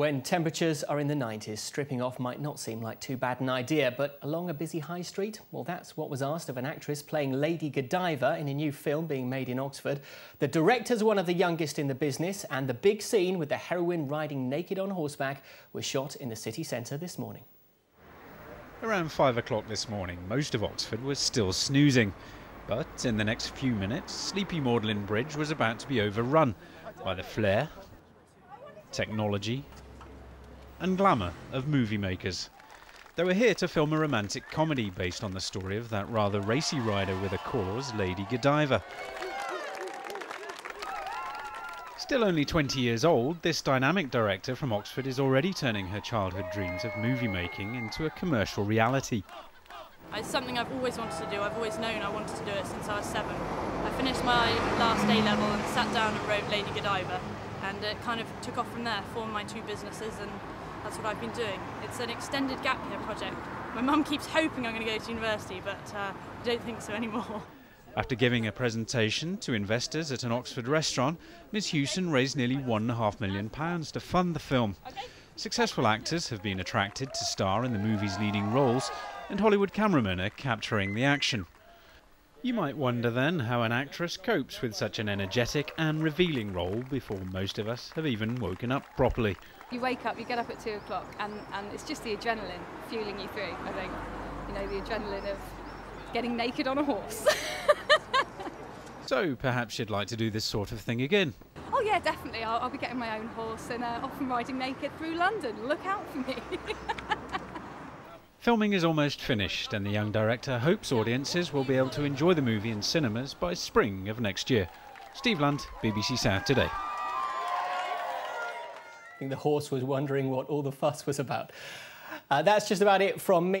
When temperatures are in the 90s, stripping off might not seem like too bad an idea, but along a busy high street? Well, that's what was asked of an actress playing Lady Godiva in a new film being made in Oxford. The director's one of the youngest in the business, and the big scene with the heroine riding naked on horseback was shot in the city centre this morning. Around 5 o'clock this morning, most of Oxford was still snoozing. But in the next few minutes, sleepy Magdalene Bridge was about to be overrun by the flair, technology and glamour of movie makers. They were here to film a romantic comedy based on the story of that rather racy rider with a cause, Lady Godiva. Still only 20 years old, this dynamic director from Oxford is already turning her childhood dreams of movie making into a commercial reality. It's something I've always wanted to do. I've always known I wanted to do it since I was 7. I finished my last A-level and sat down and wrote Lady Godiva, and it kind of took off from there, formed my two businesses, and that's what I've been doing. It's an extended gap year project. My mum keeps hoping I'm going to go to university, but I don't think so anymore. After giving a presentation to investors at an Oxford restaurant, Ms Jewson raised nearly £1.5 million to fund the film. Successful actors have been attracted to star in the movie's leading roles, and Hollywood cameramen are capturing the action. You might wonder then how an actress copes with such an energetic and revealing role before most of us have even woken up properly. You wake up, you get up at 2 o'clock and it's just the adrenaline fueling you through, I think. You know, the adrenaline of getting naked on a horse. So perhaps you'd like to do this sort of thing again? Oh yeah, definitely. I'll be getting my own horse and off and riding naked through London. Look out for me. Filming is almost finished, and the young director hopes audiences will be able to enjoy the movie in cinemas by spring of next year. Steve Lund, BBC South Today. I think the horse was wondering what all the fuss was about. That's just about it from me.